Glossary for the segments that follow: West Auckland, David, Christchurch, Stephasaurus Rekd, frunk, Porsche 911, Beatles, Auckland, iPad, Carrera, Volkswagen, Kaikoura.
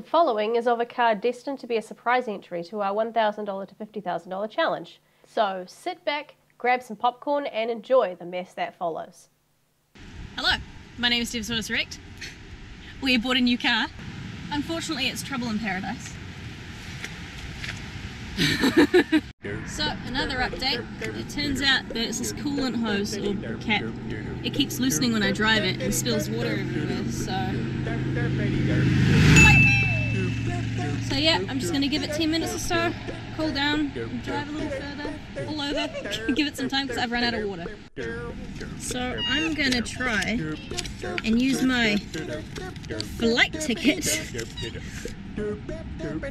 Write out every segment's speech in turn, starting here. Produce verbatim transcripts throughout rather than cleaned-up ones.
The following is of a car destined to be a surprise entry to our one thousand dollars to fifty thousand dollars challenge. So sit back, grab some popcorn and enjoy the mess that follows. Hello, my name is Stephasaurus Rekd. We bought a new car. Unfortunately, it's trouble in paradise. So, another update. It turns out that it's this coolant hose or cap. It keeps loosening when I drive it and spills water everywhere, so... So yeah, I'm just going to give it ten minutes or so, cool down, and drive a little further, all over, give it some time because I've run out of water. So I'm going to try and use my flight ticket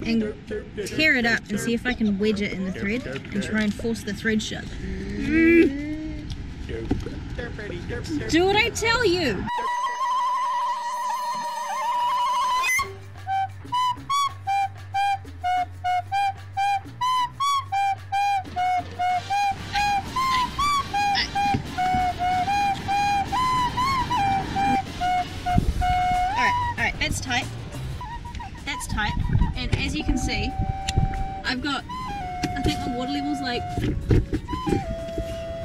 and tear it up and see if I can wedge it in the thread and try and force the thread shut. Mm. Do what I tell you! Alright, alright, that's tight. That's tight, and as you can see, I've got, I think my water level's like,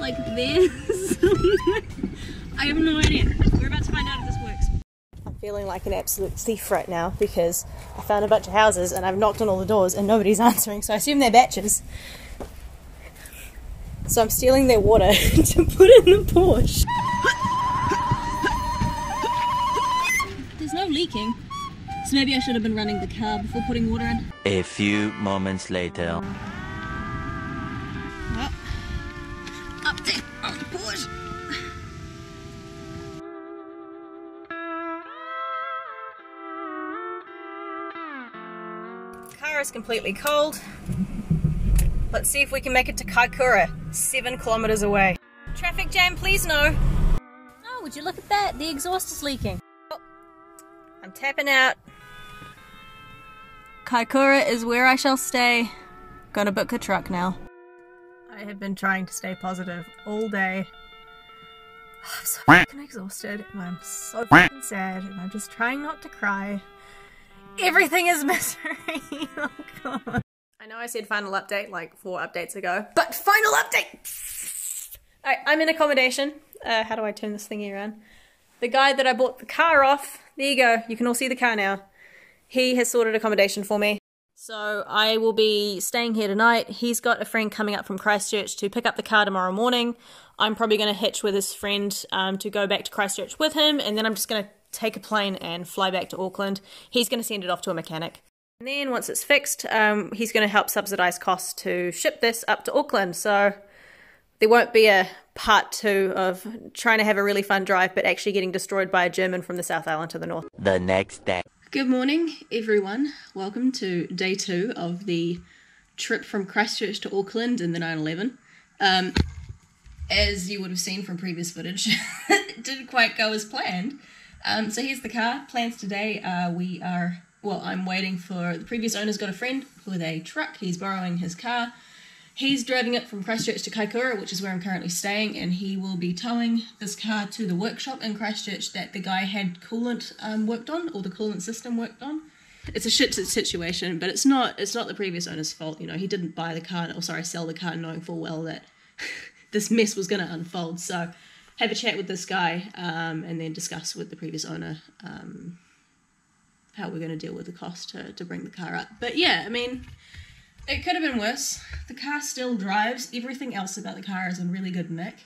like this. I have no idea. We're about to find out if this works. I'm feeling like an absolute thief right now because I found a bunch of houses and I've knocked on all the doors and nobody's answering, so I assume they're batches. So I'm stealing their water to put in the Porsche. There's no leaking. So maybe I should have been running the car before putting water in. A few moments later. Well, update on the Porsche. The car is completely cold. Let's see if we can make it to Kaikoura, seven kilometers away. Traffic jam, please no. Oh, would you look at that? The exhaust is leaking. Oh, I'm tapping out. Kaikoura is where I shall stay. Gonna book a truck now. I have been trying to stay positive all day. Oh, I'm so fucking exhausted and I'm so fucking sad and I'm just trying not to cry. Everything is misery. Oh god. I know I said final update like four updates ago, but final update! Alright, I'm in accommodation. Uh, how do I turn this thingy around? The guy that I bought the car off, there you go, you can all see the car now. He has sorted accommodation for me. So I will be staying here tonight. He's got a friend coming up from Christchurch to pick up the car tomorrow morning. I'm probably going to hitch with his friend um, to go back to Christchurch with him. And then I'm just going to take a plane and fly back to Auckland. He's going to send it off to a mechanic. And then once it's fixed, um, he's going to help subsidise costs to ship this up to Auckland. So there won't be a part two of trying to have a really fun drive, but actually getting destroyed by a German from the South Island to the north. The next day. Good morning everyone, welcome to day two of the trip from Christchurch to Auckland in the nine eleven. Um, as you would have seen from previous footage, it didn't quite go as planned. Um, so here's the car. Plans today are we are, well I'm waiting for, the previous owner's got a friend with a truck, he's borrowing his car. He's driving it from Christchurch to Kaikoura, which is where I'm currently staying, and he will be towing this car to the workshop in Christchurch that the guy had coolant um, worked on, or the coolant system worked on. It's a shit situation, but it's not it's not the previous owner's fault. You know, he didn't buy the car, or sorry, sell the car knowing full well that this mess was going to unfold. So have a chat with this guy um, and then discuss with the previous owner um, how we're going to deal with the cost to, to bring the car up. But yeah, I mean... it could have been worse. The car still drives. Everything else about the car is in really good nick.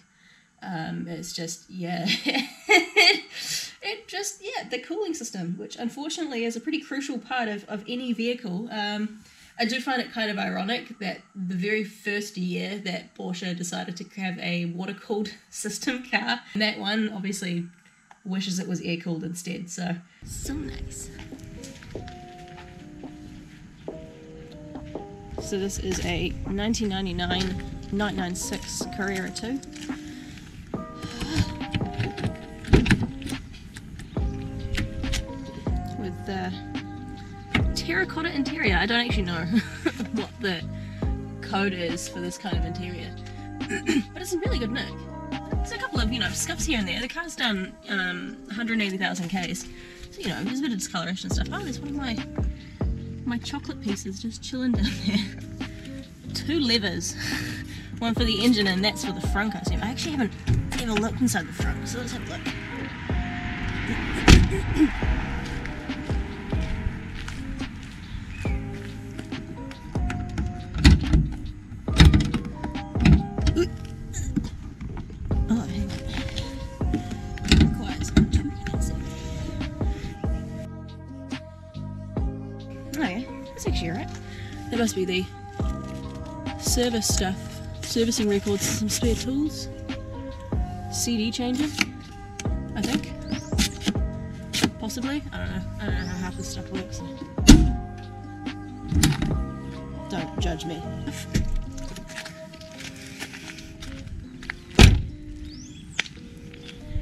Um, it's just, yeah. It just, yeah, the cooling system, which unfortunately is a pretty crucial part of, of any vehicle. Um, I do find it kind of ironic that the very first year that Porsche decided to have a water-cooled system car, and that one obviously wishes it was air-cooled instead, so. So nice. So this is a nineteen ninety-nine nine ninety-six Carrera two. With the terracotta interior. I don't actually know what the code is for this kind of interior. But it's in really good nick. There's a couple of, you know, scuffs here and there. The car's done um, one hundred eighty thousand Ks. So, you know, there's a bit of discoloration and stuff. Oh, there's one of my my chocolate pieces just chilling down there. Two levers, one for the engine and that's for the frunk. I assume. I actually haven't ever looked inside the frunk, so let's have a look. Oh, hang on. It requires two hands. Oh yeah, that's actually alright. That must be the service stuff, servicing records, some spare tools, C D changer, I think, possibly, I don't know, I don't know how half this stuff works. Don't judge me.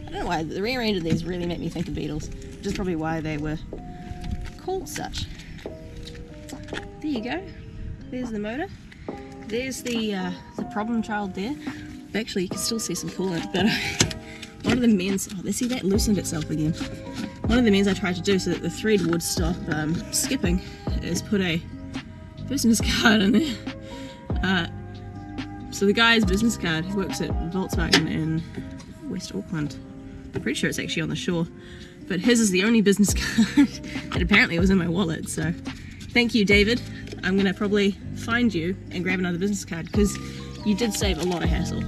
I don't know why, the rear end of these really make me think of Beatles, which is probably why they were called such. There you go, there's the motor. There's the uh, the problem child there. Actually, you can still see some coolant, but one of the men's, oh, see that loosened itself again. One of the men's I tried to do so that the thread would stop um, skipping is put a business card in there. Uh, so the guy's business card, he works at Volkswagen in West Auckland. I'm pretty sure it's actually on the shore, but his is the only business card, and apparently it was in my wallet, so thank you, David. I'm gonna probably find you and grab another business card because you did save a lot of hassle.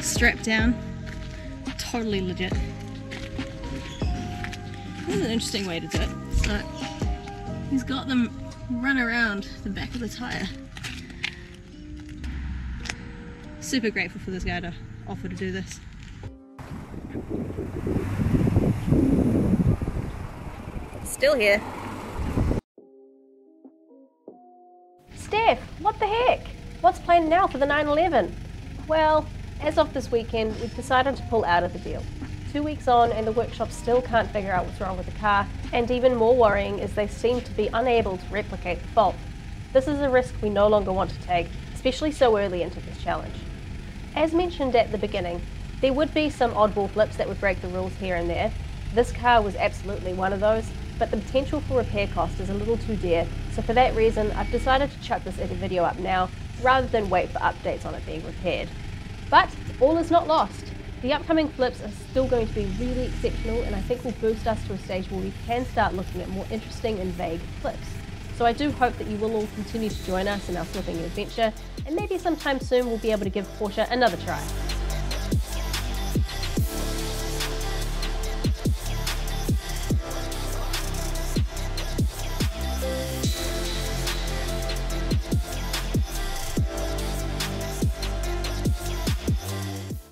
Strapped down, totally legit. This is an interesting way to do it. So he's got them run around the back of the tyre. Super grateful for this guy to offer to do this. Still here. Steph, what the heck? What's planned now for the nine eleven? Well, as of this weekend, we've decided to pull out of the deal. Two weeks on and the workshop still can't figure out what's wrong with the car, and even more worrying is they seem to be unable to replicate the fault. This is a risk we no longer want to take, especially so early into this challenge. As mentioned at the beginning, there would be some oddball flips that would break the rules here and there. This car was absolutely one of those, but the potential for repair cost is a little too dear, so for that reason I've decided to chuck this edit video up now rather than wait for updates on it being repaired. But all is not lost. The upcoming flips are still going to be really exceptional and I think will boost us to a stage where we can start looking at more interesting and vague flips. So I do hope that you will all continue to join us in our flipping adventure, and maybe sometime soon we'll be able to give Porsche another try.